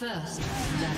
First blood.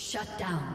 Shut down.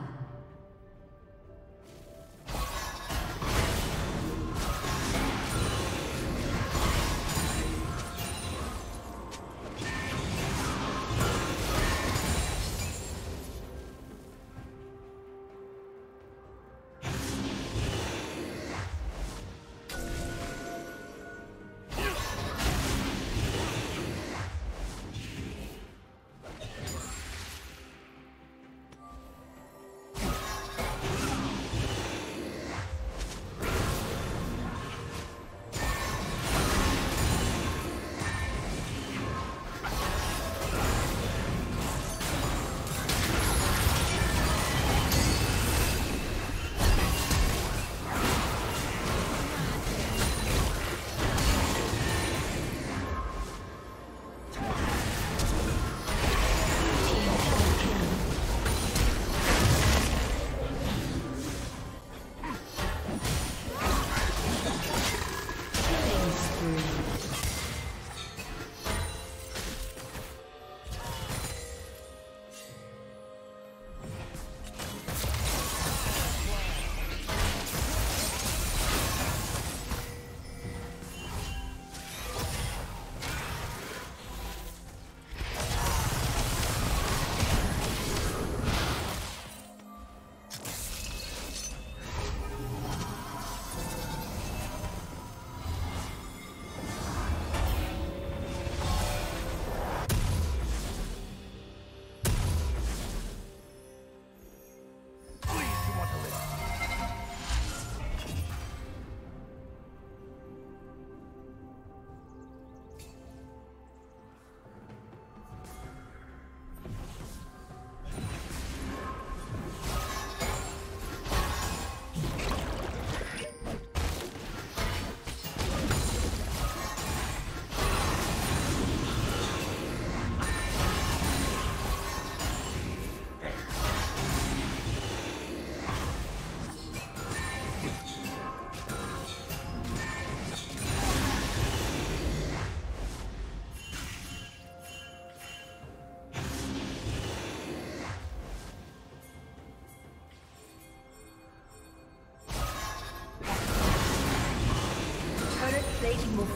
Plating will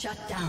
Shut down.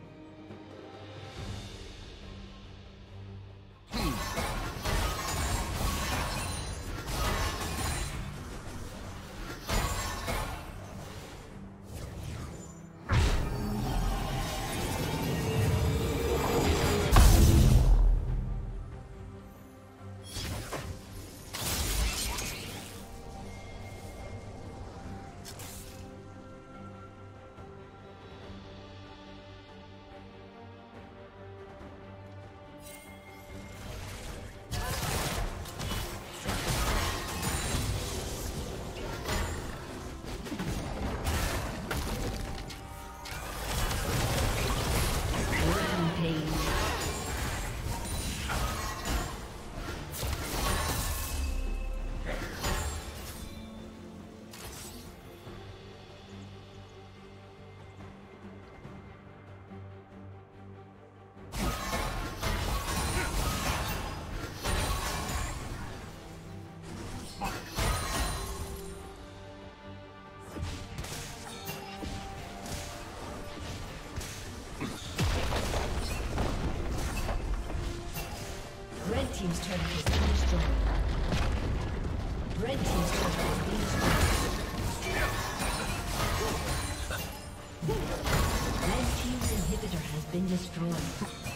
Red team's turret has been destroyed. Red team's turret has been destroyed. Red team's inhibitor has been destroyed.